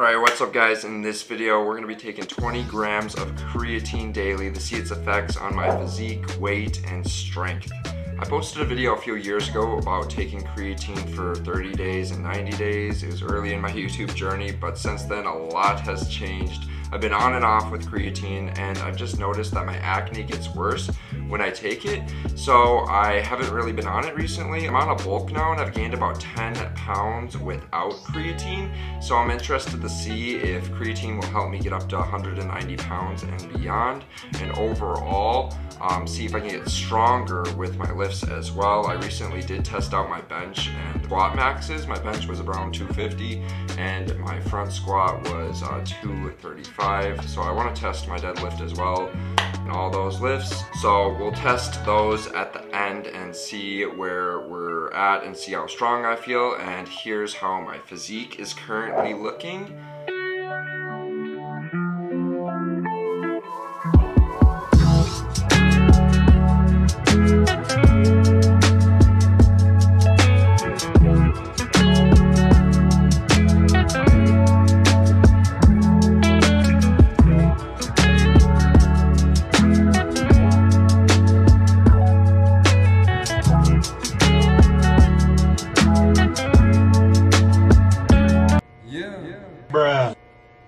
Alright, what's up guys? In this video, we're going to be taking 20 grams of creatine daily to see its effects on my physique, weight, and strength. I posted a video a few years ago about taking creatine for 30 days and 90 days. It was early in my YouTube journey, but since then a lot has changed. I've been on and off with creatine, and I've just noticed that my acne gets worse when I take it, so I haven't really been on it recently. I'm on a bulk now, and I've gained about 10 pounds without creatine, so I'm interested to see if creatine will help me get up to 190 pounds and beyond, and overall, see if I can get stronger with my lifts as well. I recently did test out my bench and squat maxes. My bench was around 250, and my front squat was 235. So I want to test my deadlift as well and all those lifts. So we'll test those at the end and see where we're at and see how strong I feel. And here's how my physique is currently looking.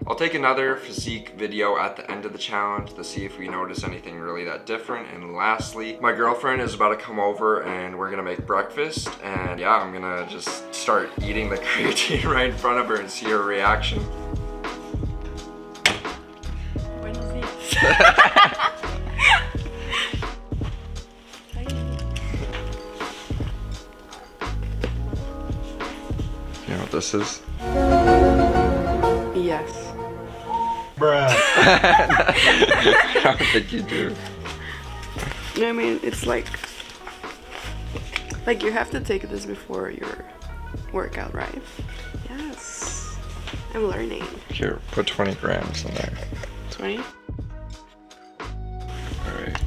I'll take another physique video at the end of the challenge to see if we notice anything really that different. And lastly, my girlfriend is about to come over and we're gonna make breakfast, and yeah, I'm gonna just start eating the creatine right in front of her and see her reaction. When is it? You know what this is? Yes. Bruh. How did you do? No, I mean, it's like you have to take this before your workout, right? Yes. I'm learning. Here, put 20 grams in there. 20? Alright.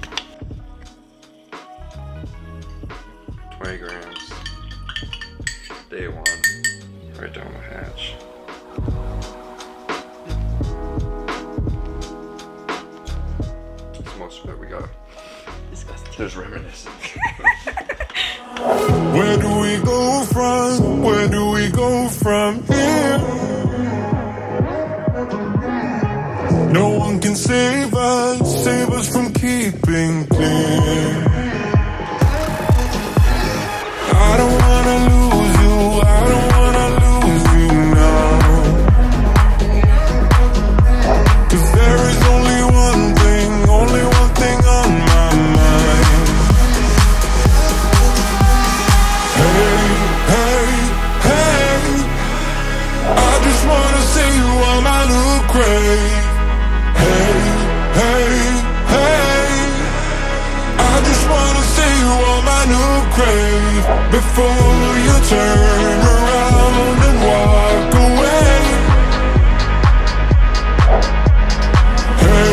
20 grams. Day one. Right down the hatch. Most of it we got. Disgusting. There's reminiscent. Where do we go from? Where do we go from here? No one can save us from keeping clear. I don't wanna lose you, I don't wanna lose you now. 'Cause there is before you turn around and walk away. Hey,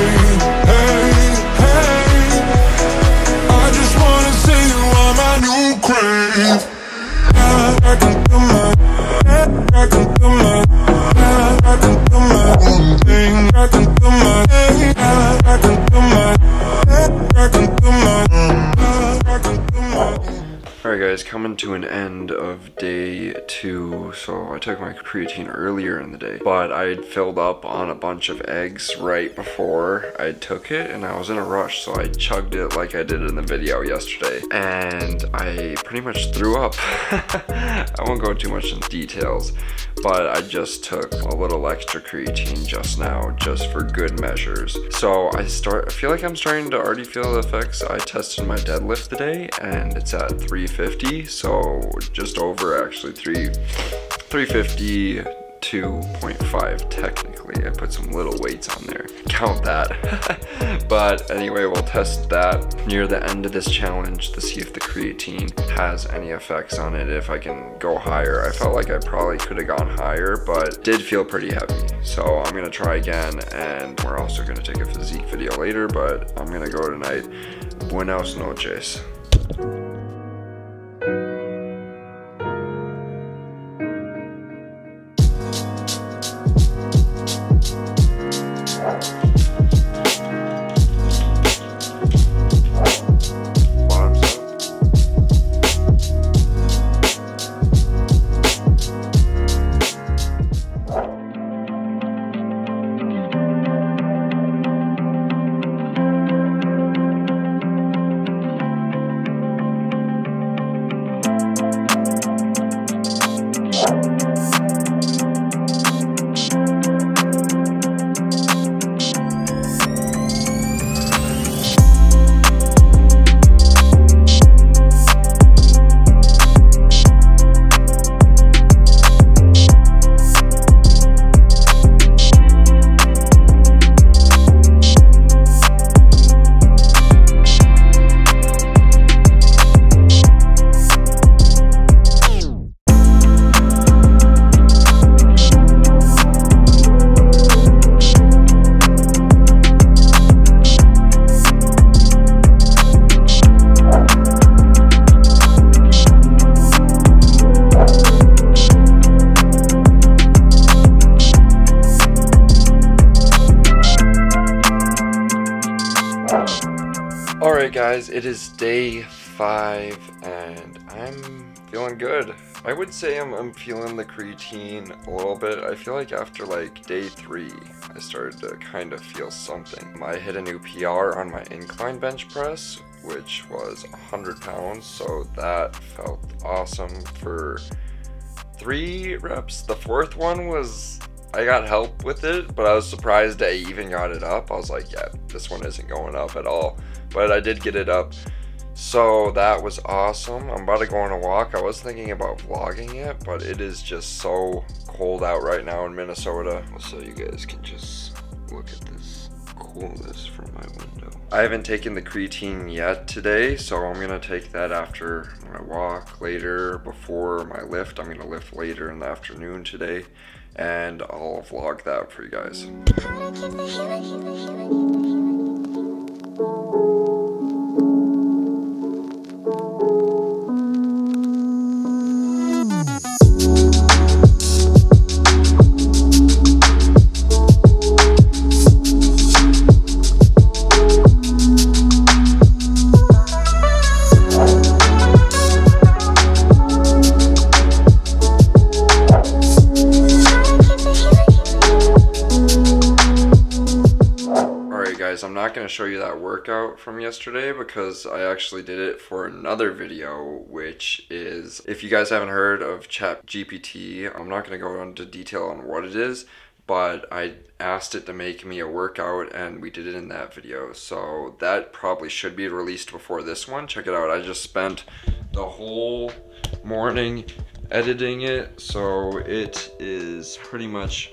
hey, hey, I just wanna say you are my new crave. I can do my own thing. Guys, coming to an end of day two. So I took my creatine earlier in the day, but I filled up on a bunch of eggs right before I took it, and I was in a rush, so I chugged it like I did in the video yesterday, and I pretty much threw up. I won't go too much into details, but I just took a little extra creatine just now, just for good measures. So I feel like I'm starting to already feel the effects. I tested my deadlift today, and it's at 350. So just over, actually 352.5 technically. I put some little weights on there, count that. But anyway, we'll test that near the end of this challenge to see if the creatine has any effects on it, if I can go higher. I felt like I probably could have gone higher, but did feel pretty heavy, so I'm gonna try again. And we're also gonna take a physique video later, but I'm gonna go tonight. Buenas noches. Alright guys, it is day 5 and I'm feeling good. I would say I'm feeling the creatine a little bit. I feel like after like day 3, I started to kind of feel something. I hit a new PR on my incline bench press, which was 100 pounds, so that felt awesome for 3 reps. The 4th one was, I got help with it, but I was surprised I even got it up. I was like, yeah, this one isn't going up at all. But I did get it up, so that was awesome. I'm about to go on a walk. I was thinking about vlogging it, but it is just so cold out right now in Minnesota. So you guys can just look at this coolness from my window. I haven't taken the creatine yet today, so I'm gonna take that after my walk later, before my lift. I'm gonna lift later in the afternoon today, and I'll vlog that for you guys. I'm not going to show you that workout from yesterday because I actually did it for another video, which is, if you guys haven't heard of ChatGPT, I'm not going to go into detail on what it is, but I asked it to make me a workout and we did it in that video. So that probably should be released before this one. Check it out. I just spent the whole morning editing it, so it is pretty much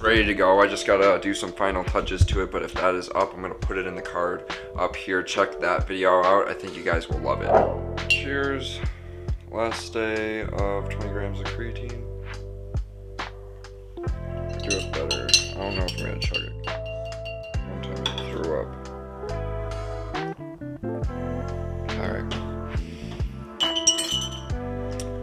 ready to go. I just gotta do some final touches to it, but if that is up, I'm gonna put it in the card up here. Check that video out. I think you guys will love it. Cheers. Last day of 20 grams of creatine. Do it better. I don't know if I'm gonna chug it. One time I threw up.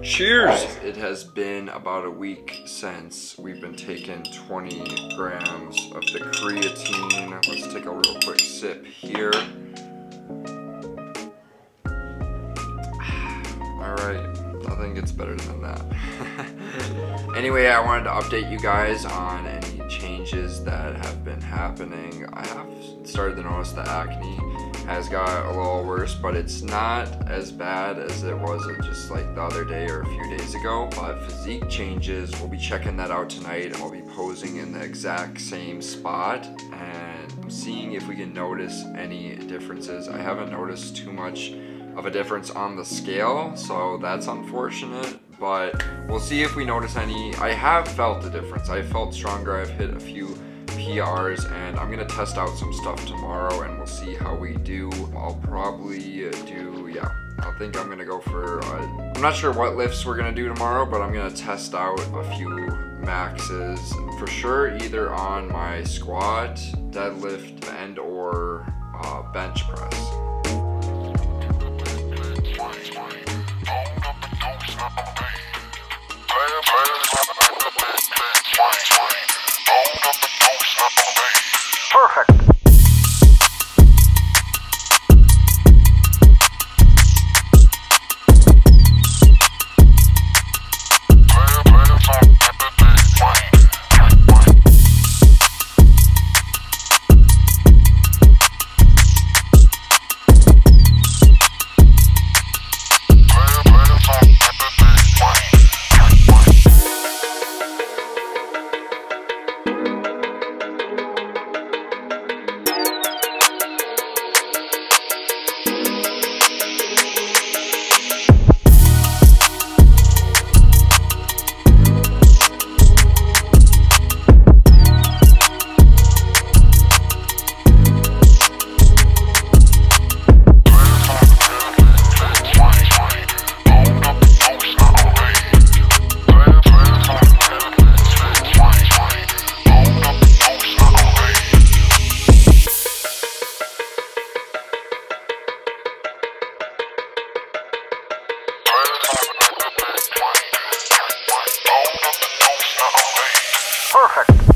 Cheers! It has been about a week since we've been taking 20 grams of the creatine. Let's take a real quick sip here. Alright, nothing gets better than that. Anyway, I wanted to update you guys on any changes that have been happening. I have started to notice the acne has got a little worse, but it's not as bad as it was just like the other day or a few days ago. But physique changes, we'll be checking that out tonight. I'll be posing in the exact same spot and seeing if we can notice any differences. I haven't noticed too much of a difference on the scale, so that's unfortunate, but we'll see if we notice any. I have felt a difference. I felt stronger. I've hit a few PRs and I'm gonna test out some stuff tomorrow and we'll see how we do. I'll probably do, yeah, I think I'm gonna go for, I'm not sure what lifts we're gonna do tomorrow, but I'm gonna test out a few maxes for sure, either on my squat, deadlift, and or bench press. Perfect.